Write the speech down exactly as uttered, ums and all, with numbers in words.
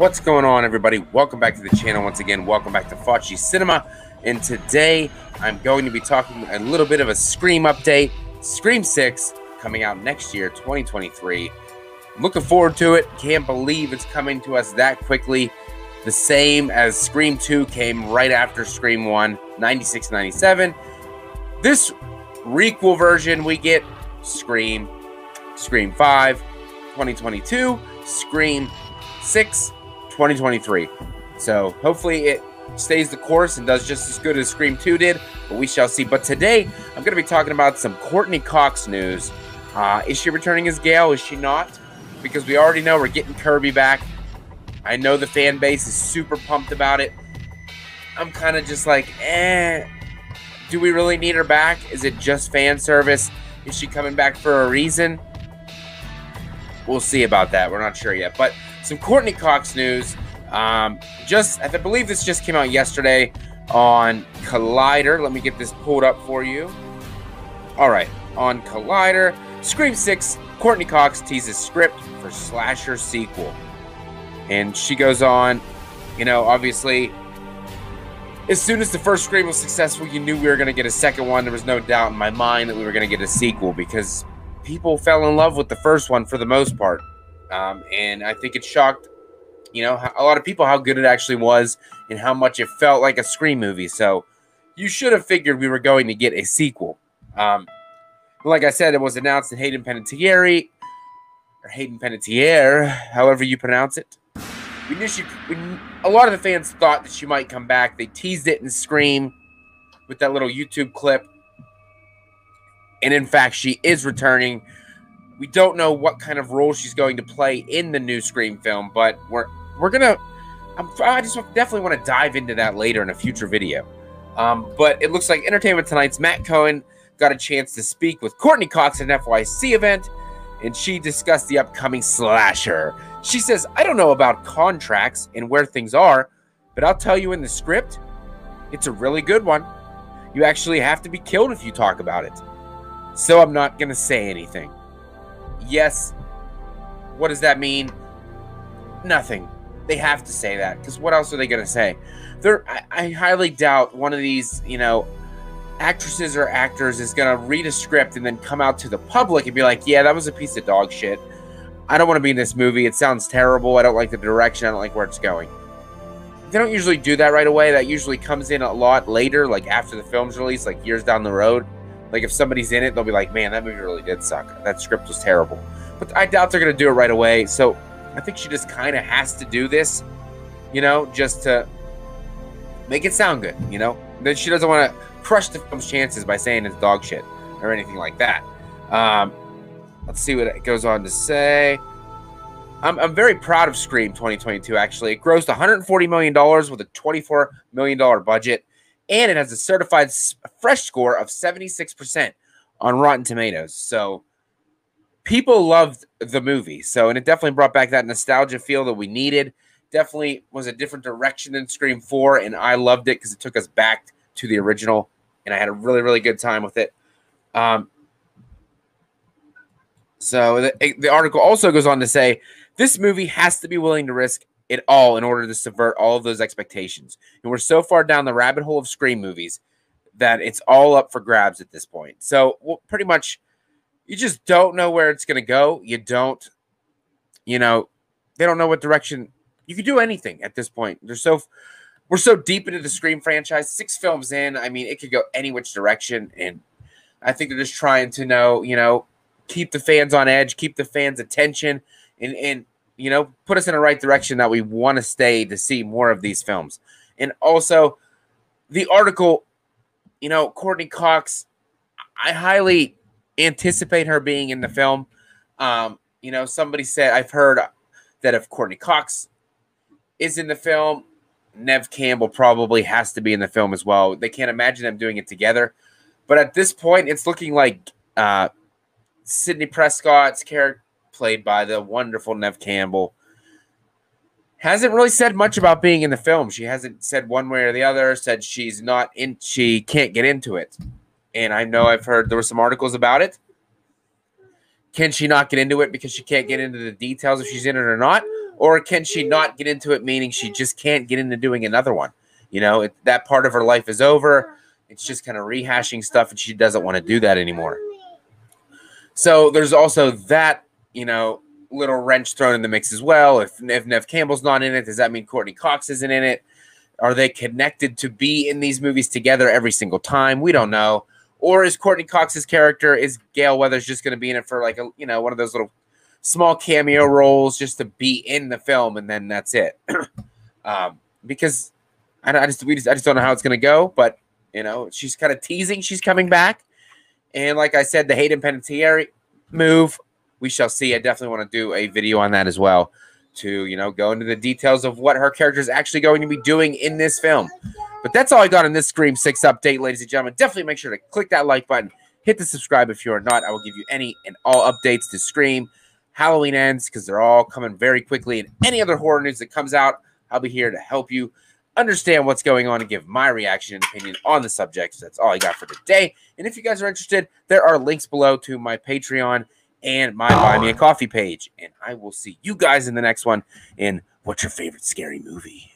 What's going on, everybody? Welcome back to the channel once again. Welcome back to Facci's Cinema. And today I'm going to be talking a little bit of a Scream update. Scream six coming out next year, twenty twenty-three. Looking forward to it. Can't believe it's coming to us that quickly. The same as Scream two came right after Scream one, ninety-six ninety-seven. This requel version we get Scream, Scream five, twenty twenty-two, Scream six, twenty twenty-three. So hopefully it stays the course and does just as good as Scream two did, but we shall see. But today I'm going to be talking about some Courtney Cox news. Uh, is she returning as Gale? Is she not? Because we already know we're getting Kirby back. I know the fan base is super pumped about it. I'm kind of just like, eh, do we really need her back? Is it just fan service? Is she coming back for a reason? We'll see about that. We're not sure yet, but some Courtney Cox news. Um, just, I believe this just came out yesterday on Collider. Let me get this pulled up for you. All right, on Collider, Scream six, Courtney Cox teases script for slasher sequel. And she goes on, you know, obviously, as soon as the first Scream was successful, you knew we were going to get a second one. There was no doubt in my mind that we were going to get a sequel because people fell in love with the first one for the most part. Um, and I think it shocked, you know, a lot of people how good it actually was and how much it felt like a Scream movie. So you should have figured we were going to get a sequel. Um, like I said, it was announced that Hayden Panettiere, or Hayden Panettiere, however you pronounce it. We knew she, we, a lot of the fans thought that she might come back. They teased it in Scream with that little YouTube clip. And in fact, she is returning. We don't know what kind of role she's going to play in the new Scream film, but we're we're gonna. I'm, I just definitely want to dive into that later in a future video. Um, but it looks like Entertainment Tonight's Matt Cohen got a chance to speak with Courtney Cox at an F Y C event, and she discussed the upcoming slasher. She says, "I don't know about contracts and where things are, but I'll tell you in the script, it's a really good one. You actually have to be killed if you talk about it. So I'm not gonna say anything." Yes, what does that mean? Nothing. They have to say that because what else are they going to say? They're, I, I highly doubt one of these, you know, actresses or actors is going to read a script and then come out to the public and be like, yeah, that was a piece of dog shit. I don't want to be in this movie. It sounds terrible. I don't like the direction. I don't like where it's going. They don't usually do that right away. That usually comes in a lot later, like after the film's released, like years down the road. Like, if somebody's in it, they'll be like, man, that movie really did suck. That script was terrible. But I doubt they're going to do it right away. So I think she just kind of has to do this, you know, just to make it sound good, you know? Then she doesn't want to crush the film's chances by saying it's dog shit or anything like that. Um, let's see what it goes on to say. I'm, I'm very proud of Scream twenty twenty-two, actually. It grossed one hundred forty million dollars with a twenty-four million dollars budget. And it has a certified fresh score of seventy-six percent on Rotten Tomatoes. So people loved the movie. So, and it definitely brought back that nostalgia feel that we needed. Definitely was a different direction than Scream four. And I loved it because it took us back to the original. And I had a really, really good time with it. Um, so the, the article also goes on to say, this movie has to be willing to risk it all in order to subvert all of those expectations. And we're so far down the rabbit hole of Scream movies that it's all up for grabs at this point. So well, pretty much you just don't know where it's going to go. You don't, you know, they don't know what direction you could do anything at this point. They're so, we're so deep into the Scream franchise, six films in. I mean, it could go any which direction. And I think they're just trying to know, you know, keep the fans on edge, keep the fans' attention and, and, you know, put us in the right direction that we want to stay to see more of these films. And also, the article, you know, Courtney Cox, I highly anticipate her being in the film. Um, you know, somebody said, I've heard that if Courtney Cox is in the film, Neve Campbell probably has to be in the film as well. They can't imagine them doing it together. But at this point, it's looking like uh, Sidney Prescott's character, played by the wonderful Neve Campbell, hasn't really said much about being in the film. She hasn't said one way or the other, said she's not in, she can't get into it. And I know I've heard there were some articles about it. Can she not get into it because she can't get into the details if she's in it or not? Or can she not get into it, meaning she just can't get into doing another one? You know, it, that part of her life is over. It's just kind of rehashing stuff, and she doesn't want to do that anymore. So there's also that, you know, little wrench thrown in the mix as well. If, if Neve Campbell's not in it, does that mean Courtney Cox isn't in it? Are they connected to be in these movies together every single time? We don't know. Or is Courtney Cox's character, is Gale Weathers just going to be in it for like, a you know, one of those little small cameo roles just to be in the film, and then that's it? um, because I, I, just, we just, I just don't know how it's going to go. But, you know, she's kind of teasing she's coming back. And like I said, the Hayden Panettiere move, we shall see. I definitely want to do a video on that as well, to, you know, go into the details of what her character is actually going to be doing in this film. But that's all I got in this Scream six update, ladies and gentlemen. Definitely make sure to click that like button. Hit the subscribe if you are not. I will give you any and all updates to Scream. Halloween ends, because they're all coming very quickly. And any other horror news that comes out, I'll be here to help you understand what's going on and give my reaction and opinion on the subject. So that's all I got for today. And if you guys are interested, there are links below to my Patreon and my Buy Me a Coffee page. And I will see you guys in the next one in What's Your Favorite Scary Movie?